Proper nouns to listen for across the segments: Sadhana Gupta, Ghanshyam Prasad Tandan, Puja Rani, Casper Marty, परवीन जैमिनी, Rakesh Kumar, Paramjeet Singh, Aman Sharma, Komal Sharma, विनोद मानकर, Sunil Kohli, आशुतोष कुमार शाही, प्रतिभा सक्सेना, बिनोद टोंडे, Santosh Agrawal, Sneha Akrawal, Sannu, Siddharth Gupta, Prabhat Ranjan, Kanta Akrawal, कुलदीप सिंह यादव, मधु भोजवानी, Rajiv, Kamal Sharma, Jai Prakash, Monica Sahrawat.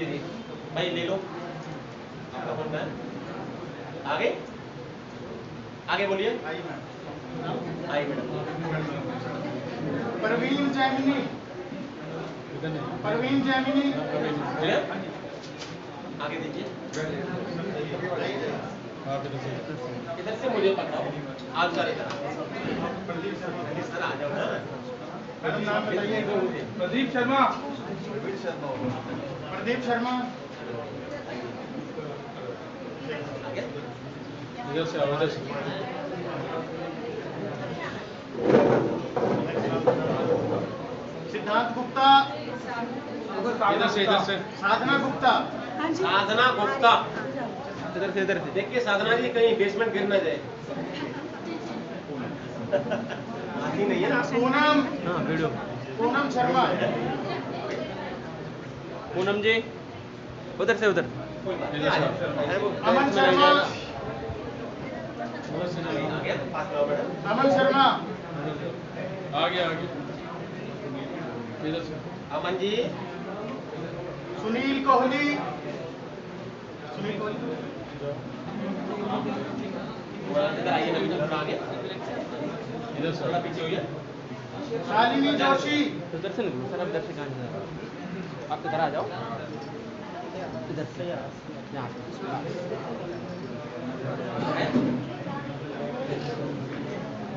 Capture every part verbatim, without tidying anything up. ये देखो भाई, ले लो आपका फोन बैन। आगे आगे बोलिए। आई मैडम, आई मैडम। परवीन जैमिनी, परवीन जैमिनी, आगे देखिए। इधर से मुझे पकड़ाओ, आप सारे इधर आ जाओ ना। नाम बताइए। प्रदीप शर्मा, प्रदीप शर्मा, आगे इधर से आओ। सिद्धार्थ गुप्ता, इधर से इधर से। साधना गुप्ता, साधना गुप्ता, इधर से इधर से। देखिए साधना जी, कहीं बेसमेंट गिर ना जाए। आती नहीं है ना। पूनम, हाँ वीडियो। पूनम शर्मा, पूनम जी उधर से उधर। अमन शर्मा, अमन शर्मा आगे आगे। अमन जी, सुनील कोहली, सुनील कोहली इधर से। पीछे हुई है शालिनी जोशी, उधर से निकलो सर। आप इधर से कहाँ जा रहे हो? आप इधर आ जाओ, इधर से यहाँ।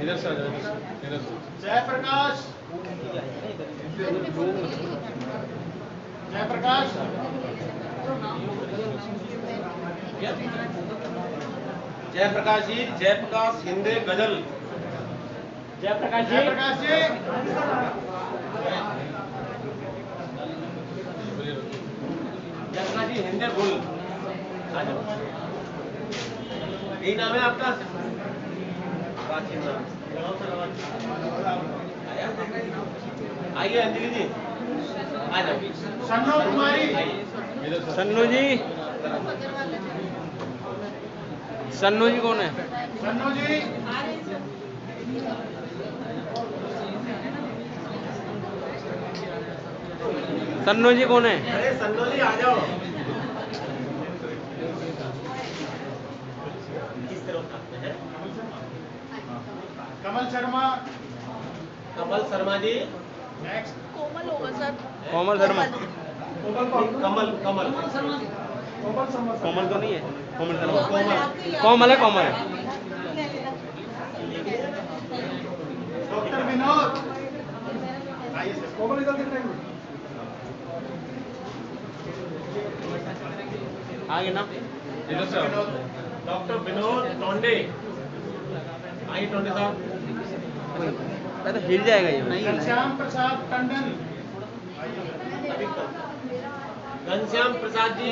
इधर से आ जाओ, इधर से। जय प्रकाश, जय प्रकाश, जय प्रकाश जी, जय प्रकाश हिंदे गजल। जय प्रकाश जी, जय प्रकाश जी। जय प्रकाश जी हिंदे गुल। यही नाम है आपका? आइए अंजलि जी, आ जाओ। सन्नू कुमारी, सन्नू जी, सन्नू जी कौन है? सन्नू जी, सन्नू जी कौन है? अरे सन्नू जी आ जाओ। किस तरफ आते हैं? कमल शर्मा, कमल शर्मा जी। नेक्स्ट कोमल होगा सर। कोमल शर्मा, कोमल, कमल, कमल शर्मा, कोमल तो नहीं है। कोमल कोमल कोमल है, कोमल है। डॉक्टर बिनोद, आइए सर। कोमल इधर देख रहे हैं, आगे ना इधर से। डॉक्टर बिनोद टोंडे, आइए टोंडे साहब। पहले हिल जाएगा ये। घनश्याम प्रसाद टंडन, घनश्याम प्रसाद जी।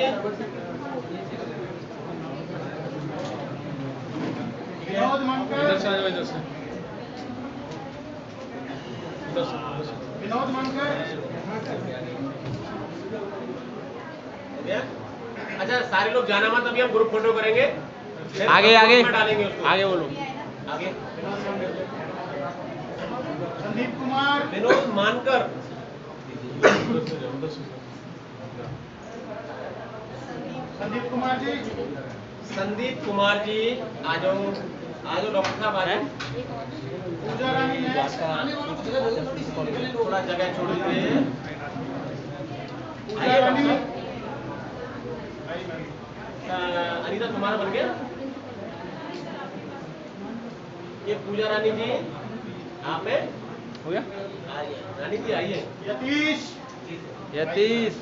इधर से आ जाओ, इधर से। विनोद मनकर, अच्छा सारे लोग जाना मत, अभी हम ग्रुप फोटो करेंगे। आगे आगे आगे बोलो। आगे संदीप कुमार, विनोद मानकर, संदीप कुमार जी, संदीप कुमार जी आ जाओ। आज डॉक्टर साहब आ रहे हैं। पूजा रानी है, थोड़ा जगह छोड़ दीजिए। पूजा रानी, अनिता तुम्हारा बन गया। ये पूजा रानी जी, आप है हो गया। आइए रानी जी, आइए। यतीश, यतीश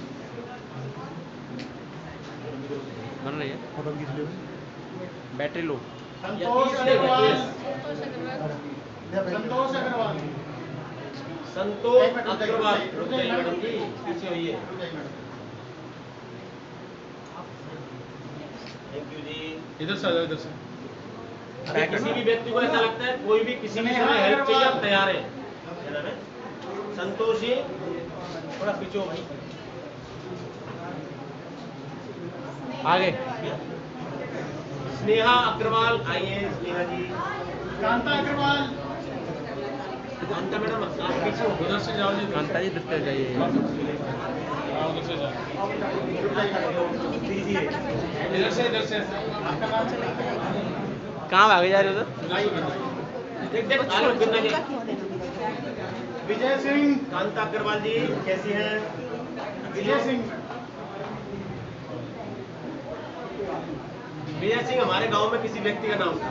बन रही है फोटो खींच लो। Battery low. संतोष अग्रवाल, संतोष अग्रवाल, संतोष अग्रवाल। पीछे हुई है। थैंक यू जी, इधर से आ जाओ, इधर से। अगर किसी भी व्यक्ति को ऐसा लगता है कोई भी किसी भी समय हेल्प चाहिए, आप तैयार हैं। संतोष जी थोड़ा पीछे हो भाई, आगे। स्नेहा अग्रवाल, आइए स्नेहा जी। कांता अग्रवाल, कांता मैडम आप पीछे उधर से जाओ जी। कांता जी दिखते जाइए। कहाँ भागे जा रहे हो सर? विजय सिंह, कांता अग्रवाल जी कैसी हैं? विजय सिंह विजय सिंह हमारे गांव में किसी व्यक्ति का नाम था,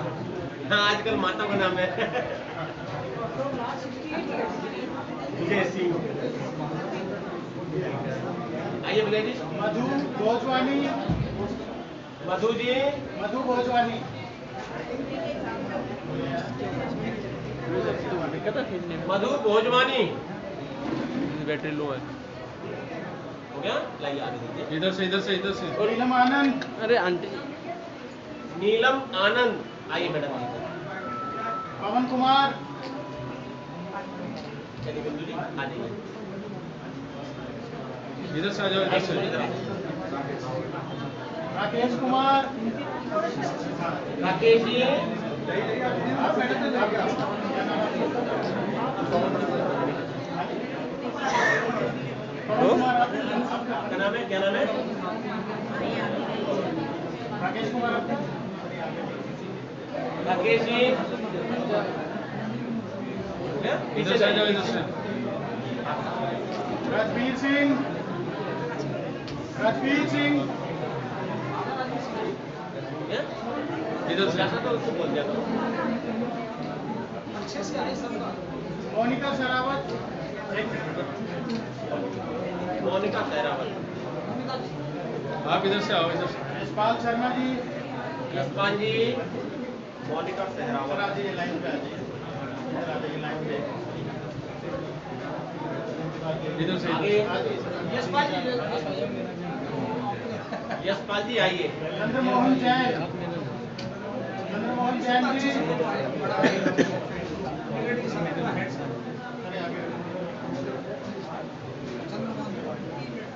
हाँ आजकल माता का नाम है विजय सिंह। आइए विजय जी। मधु भोजवानी, मधु जी, मधु भोजवानी मधु भोजवानी बैटरी लो है, हो गया? लाइए आगे दीजिए। इधर से इधर से इधर से और नीलम आनंद, अरे आंटी नीलम आनंद आइए मैडम जी। पवन कुमार, चलिए बंधु जी आ जाइए, इधर से आ जाओ, इधर से। राकेश कुमार, राकेश जी आप बैठे थे ना? क्या नाम है, क्या नाम है? राकेश कुमार, राकेश जी इधर से आ जाओ, इधर से। राजवीर सिंह, राजवीर सिंह इधर से। मोनिका सहरावत, मोनिका सहरावत आप इधर से आओ, इधर से। यशपाल शर्मा जी, यशपाल जी, मोनिका सहरावत आ जाइए लाइन पे, आ जाइए आ जाइए लाइन पे, इधर से आगे। यशपाल जी, यशपाल जी आइए। चंद्रमोहन जैन, चंद्रमोहन जैन जी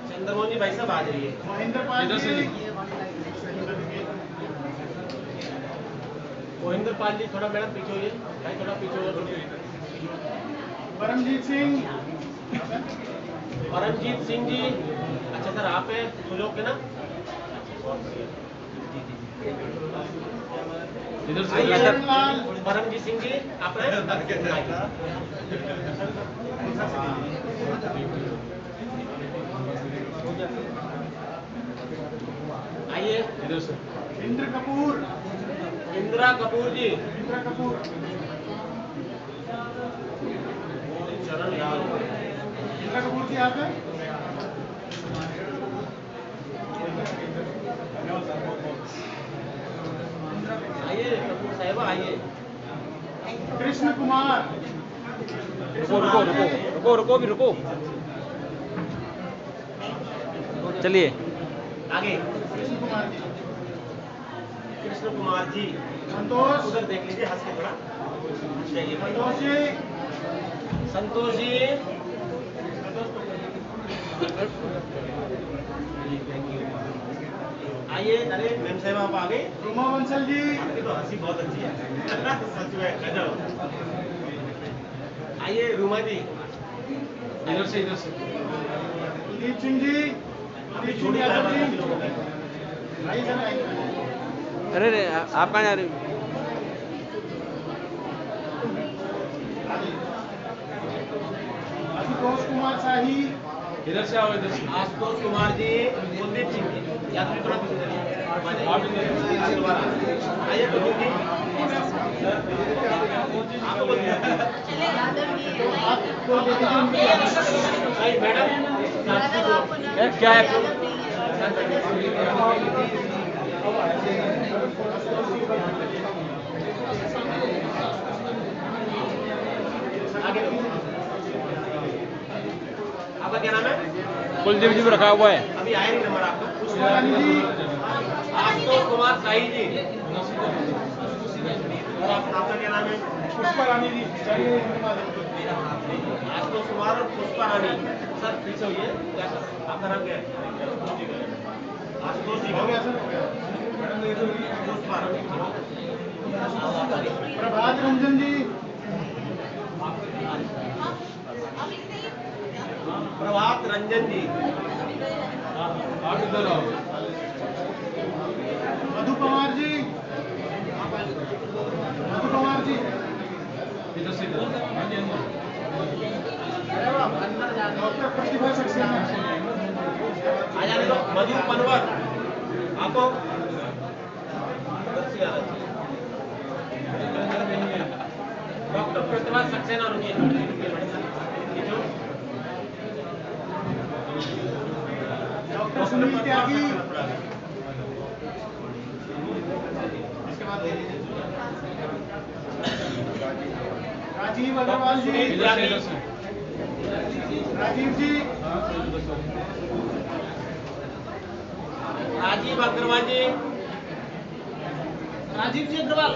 चंद्रमोहन जी भाई साहब आ जाइए। महेंद्र पाल जी, महेंद्र पाल जी थोड़ा मैडम पीछे होइए भाई, थोड़ा पीछे हो। परमजीत सिंह, परमजीत सिंह जी अच्छा सर आप हैं लोग ना? इधर से परमजीत सिंह जी आप हैं? आइए इधर से। इंद्र कपूर, इंदिरा कपूर जी, इंदिरा कपूर चरण लाल, इंदिरा कपूर जी आप हैं? आइए कपूर साहिबा आइए। कृष्ण कुमार, रुको रुको रुको रुको भी रुको, चलिए आगे। कृष्ण कुमार जी, कृष्ण कुमार जी संतोष, उधर देख लीजिए हंस के थोड़ा। संतोष जी, संतोष जी, थैंक यू आइए। अरे मैम साहब आप आ गए। उमा बंसल जी, आपकी तो हंसी बहुत अच्छी है सच में गजब। आइए रूमा जी इधर से, इधर से। कुलदीप सिंह जी, कुलदीप सिंह यादव जी आइए सर आइए। अरे रे आप कहाँ जा रहे हो? आशुतोष कुमार शाही इधर से आओ, इधर से। आशुतोष कुमार जी, कुलदीप सिंह जी या तो थोड़ा पीछे चलिए आप दोबारा आइए। तो जी आप बोल चले यादव जी आपको दे दीजिए। भाई मैडम क्या है आगे? आपका क्या नाम है? कुलदीप जी भी रखा हुआ है अभी आया नहीं नंबर आपका। आशुतोष कुमार साई जी और आपका क्या नाम है? पुष्पा रानी जी, आशुतोष कुमार और पुष्पा रानी सर पीछे हुई है। आपका नाम क्या है? आशुतोष जी हो गया सर, पुष्पा रानी। प्रभात रंजन जी, प्रभात रंजन जी मधु पवार जी, मधु पवार जी इधर से इधर डॉक्टर प्रतिभा सक्सेना आ जाने दो। मधु पवार आपको डॉक्टर प्रतिभा सक्सेना रुकिए। डॉक्टर सुनील त्यागी, इसके बाद राजीव अग्रवाल जी, राजीव जी, राजीव अग्रवाल जी, राजीव जी अग्रवाल,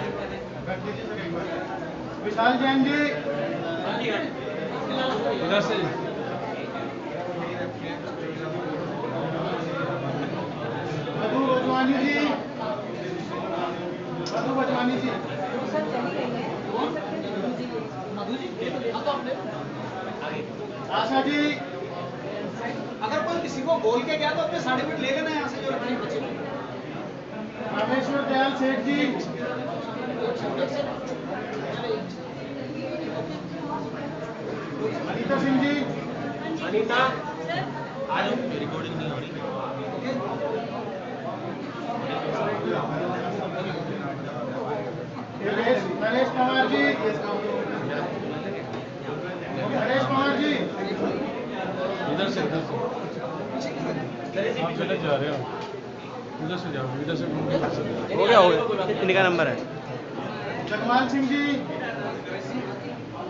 विशाल जैन जी, इधर से मधु बोजवानी जी, मधु बोजवानी जी, मधु जी, आशा जी। अगर कोई किसी को बोल के गया तो अपने सर्टिफिकेट ले लेना यहाँ से जो रखने बचे। रामेश्वर दयाल सेठ जी, अनिता सिंह जी, अनिता आज रिकॉर्डिंग नहीं हो रही। नरेश नरेश कुमार जी, नरेश कुमार जी इधर से इधर से आप चले जा रहे हो, इधर से जाओ, इधर से हो गया हो गया इनका नंबर है। जगपाल सिंह जी,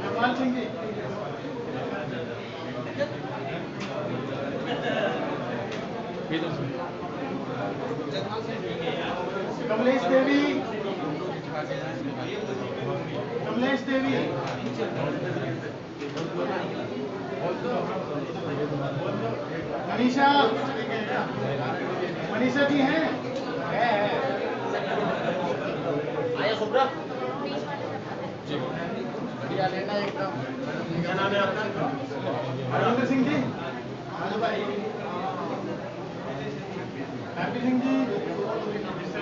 जगपाल सिंह जी, इधर से कमलेश देवी, कमलेश देवी, मनीषा, मनीषा जी हैं, आया सुब्रा लेना एकदम। क्या नाम है आपका? हरविंदर सिंह जी, हेलो भाई हैप्पी सिंह जी, इसके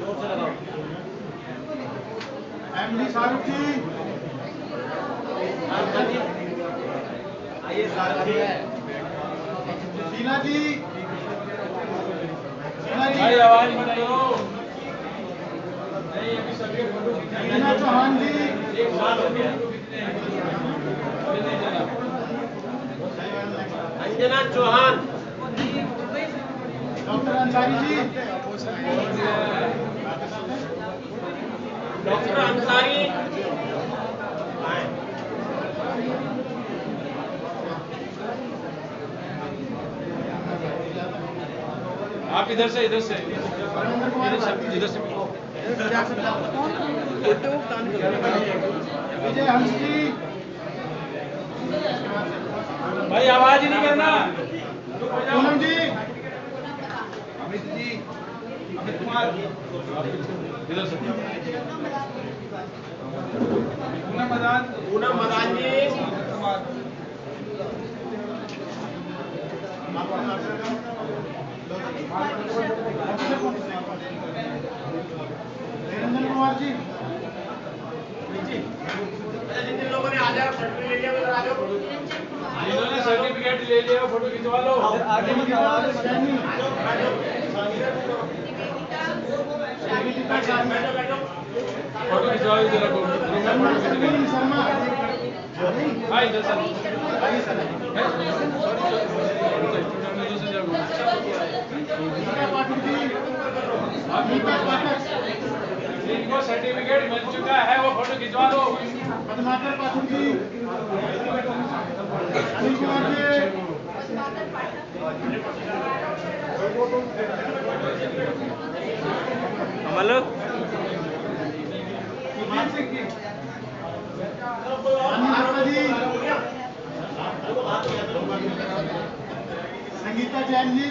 जोर से लगाओ। एमडी शाहरुख जी, आइए शाहरुख जी, शीला जी, शीला जी आवाज बनाओ, शीला चौहान जी, एक साल हो गया, अंजना चौहान, डॉक्टर अंसारी जी, डॉक्टर अंसारी, आप इधर से इधर से इधर से विजय हंस जी, भाई आवाज ही नहीं करना। पूनम जी, अमित जी, अमित कुमार इधर से, पूनम मदान, पूनम मदान जी, निरंजन कुमार जी जी। अच्छा जितने लोगों ने हजार फोटो ले लिया उधर आ जाओ, जिन्होंने सर्टिफिकेट ले लिया फोटो खिंचवा लो, आगे फोटो खिंचवाओ जरा, शर्मा हाँ इधर सर, जिनको सर्टिफिकेट मिल चुका है वो फोटो खिंचवा लो। पद्माकर पाठक जी, अनिल कुमार जी, अमल संगीता जैन जी